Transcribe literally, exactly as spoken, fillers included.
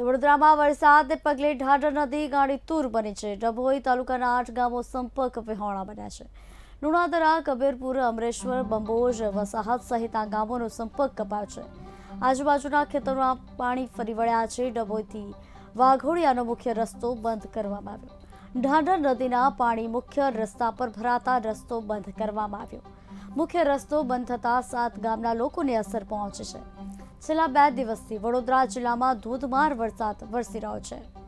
तो वडोदरा में वरसाद पगले ढाढर नदी गाड़ीतूर बनी है। डभोई तालुकाना आठ गामों संपर्क विहोणा बन्या है। नुणादरा, कबीरपुर, अमरेश्वर, बंबोज, वसाहत सहित आ गामों संपर्क कपायो। आजूबाजूना खेतरों पाणी फरी वळ्या है। डभोईथी वाघोड़ियानो मुख्य रस्तो बंद करवामां आव्यो। ढाढर नदीना पाणी मुख्य रस्ता पर भराता रस्तो बंद करवामां आव्यो। मुख्य रस्तो बंद थता सात गामना लोकोने असर पहोंची छे। छेल्ला बे दिवसथी वडोदरा जिल्लामां धोधमार वरसाद वरसी रह्यो छे।